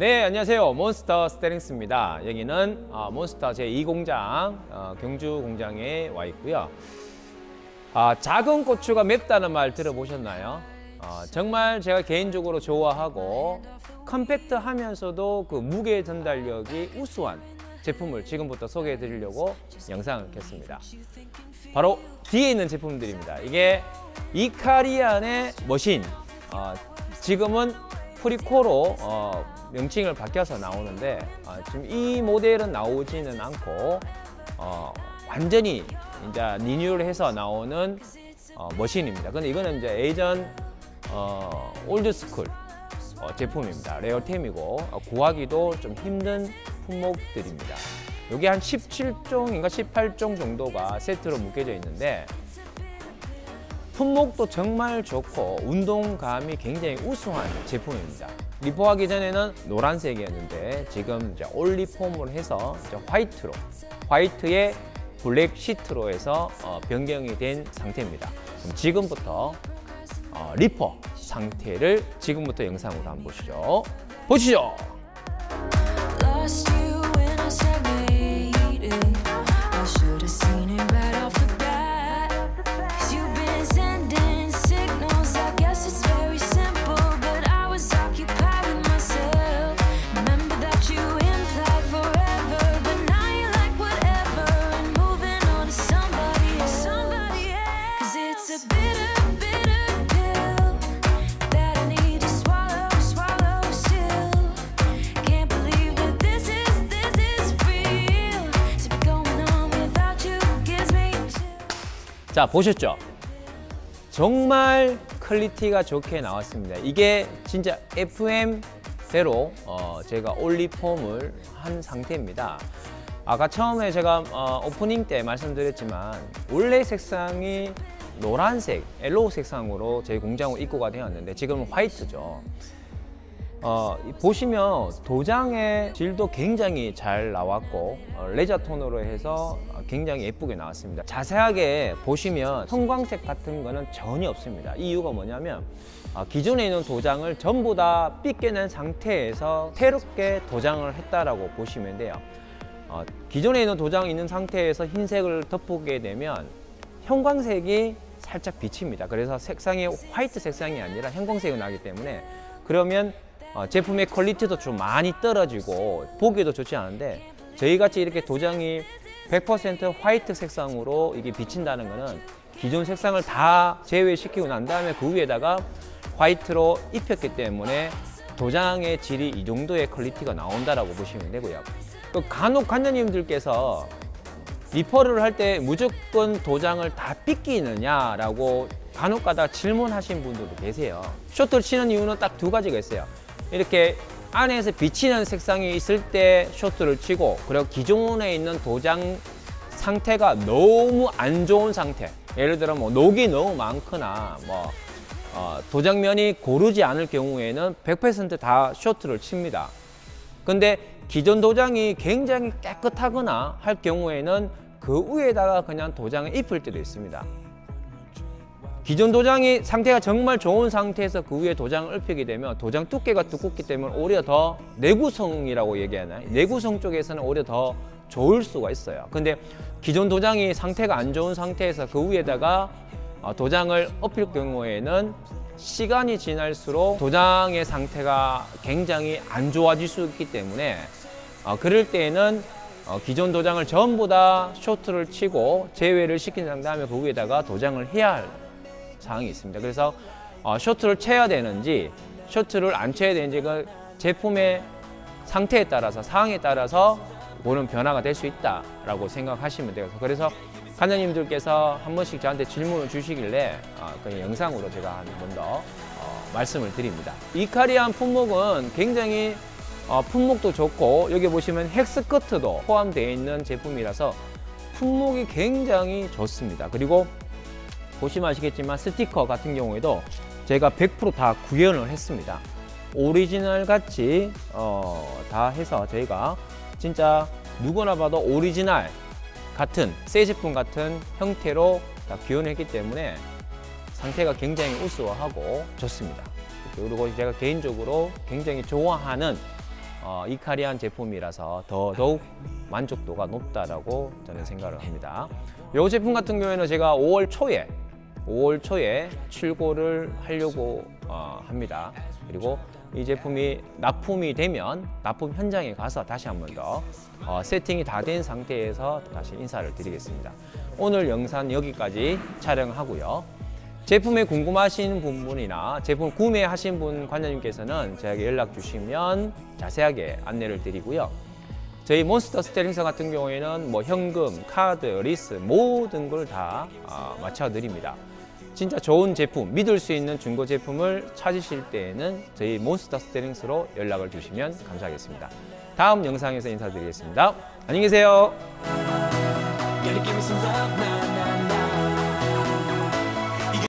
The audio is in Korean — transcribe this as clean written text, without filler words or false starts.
네, 안녕하세요. 몬스터 스트렝스입니다. 여기는 몬스터 제2공장 경주 공장에 와 있고요. 작은 고추가 맵다는 말 들어보셨나요? 정말 제가 개인적으로 좋아하고 컴팩트하면서도 그 무게 전달력이 우수한 제품을 지금부터 소개해 드리려고 영상을 켰습니다. 바로 뒤에 있는 제품들입니다. 이게 이카리안의 머신, 지금은 프리코로 명칭을 바뀌어서 나오는데, 지금 이 모델은 나오지는 않고 완전히 이제 리뉴얼해서 나오는 머신입니다. 근데 이거는 이제 예전 올드스쿨 제품입니다. 레어템이고 구하기도 좀 힘든 품목들입니다. 여기 한 17종인가 18종 정도가 세트로 묶여져 있는데, 품목도 정말 좋고 운동감이 굉장히 우수한 제품입니다. 리포하기 전에는 노란색이었는데 지금 이제 올리폼을 해서 이제 화이트로, 화이트에 블랙 시트로 해서 변경이 된 상태입니다. 그럼 지금부터 리퍼 상태를 지금부터 영상으로 한번 보시죠. 자, 보셨죠? 정말 퀄리티가 좋게 나왔습니다. 이게 진짜 FM대로 제가 올리폼을 한 상태입니다. 아까 처음에 제가 오프닝 때 말씀드렸지만 원래 색상이 노란색, 옐로우 색상으로 저희 공장으로 입고가 되었는데 지금은 화이트죠. 보시면 도장의 질도 굉장히 잘 나왔고 레저톤으로 해서 굉장히 예쁘게 나왔습니다. 자세하게 보시면 형광색 같은 거는 전혀 없습니다. 이유가 뭐냐면 기존에 있는 도장을 전부 다 삐겨낸 상태에서 새롭게 도장을 했다라고 보시면 돼요. 기존에 있는 도장이 있는 상태에서 흰색을 덮게 되면 형광색이 살짝 비칩니다. 그래서 색상이 화이트 색상이 아니라 형광색이 나기 때문에, 그러면 제품의 퀄리티도 좀 많이 떨어지고 보기도 좋지 않은데, 저희같이 이렇게 도장이 100% 화이트 색상으로 이게 비친다는 거는 기존 색상을 다 제외시키고 난 다음에 그 위에다가 화이트로 입혔기 때문에 도장의 질이 이 정도의 퀄리티가 나온다라고 보시면 되고요. 또 간혹 관장님들께서 리퍼를 할 때 무조건 도장을 다 삐끼느냐라고 간혹 가다 질문하신 분들도 계세요. 숏을 치는 이유는 딱 두 가지가 있어요. 이렇게 안에서 비치는 색상이 있을 때 쇼트를 치고, 그리고 기존에 있는 도장 상태가 너무 안 좋은 상태, 예를 들어 뭐 녹이 너무 많거나 뭐 도장면이 고르지 않을 경우에는 100% 다 쇼트를 칩니다. 근데 기존 도장이 굉장히 깨끗하거나 할 경우에는 그 위에다가 그냥 도장을 입힐 때도 있습니다. 기존 도장이 상태가 정말 좋은 상태에서 그 위에 도장을 읊히게 되면 도장 두께가 두껍기 때문에 오히려 더 내구성이라고 얘기하나요? 내구성 쪽에서는 오히려 더 좋을 수가 있어요. 근데 기존 도장이 상태가 안 좋은 상태에서 그 위에다가 도장을 엎힐 경우에는 시간이 지날수록 도장의 상태가 굉장히 안 좋아질 수 있기 때문에 그럴 때에는 기존 도장을 전부 다 쇼트를 치고 제외를 시킨 다음에 그 위에다가 도장을 해야 할 사항이 있습니다. 그래서 쇼트를 쳐야 되는지 쇼트를 안 쳐야 되는지 그 제품의 상태에 따라서, 상황에 따라서 보는 변화가 될 수 있다라고 생각하시면 돼요. 그래서 관장님들께서 한 번씩 저한테 질문을 주시길래 그냥 영상으로 제가 한 번 더 말씀을 드립니다. 이카리안 품목은 굉장히 품목도 좋고, 여기 보시면 핵스커트도 포함되어 있는 제품이라서 품목이 굉장히 좋습니다. 그리고 보시면 아시겠지만 스티커 같은 경우에도 제가 100% 다 구현을 했습니다. 오리지널 같이 다 해서 저희가 진짜 누구나 봐도 오리지널 같은 새 제품 같은 형태로 다 구현했기 때문에 상태가 굉장히 우수하고 좋습니다. 그리고 제가 개인적으로 굉장히 좋아하는 이카리안 제품이라서 더더욱 만족도가 높다라고 저는 생각을 합니다. 이 제품 같은 경우에는 제가 5월 초에 출고를 하려고 합니다. 그리고 이 제품이 납품이 되면 납품 현장에 가서 다시 한 번 더 세팅이 다 된 상태에서 다시 인사를 드리겠습니다. 오늘 영상 여기까지 촬영하고요. 제품에 궁금하신 부분이나 제품 구매하신 분 관장님께서는 저에게 연락 주시면 자세하게 안내를 드리고요. 저희 몬스터 스트렝스 행사 같은 경우에는 뭐 현금, 카드, 리스 모든 걸 다 맞춰드립니다. 진짜 좋은 제품, 믿을 수 있는 중고 제품을 찾으실 때에는 저희 몬스터 스트렝스로 연락을 주시면 감사하겠습니다. 다음 영상에서 인사드리겠습니다. 안녕히 계세요.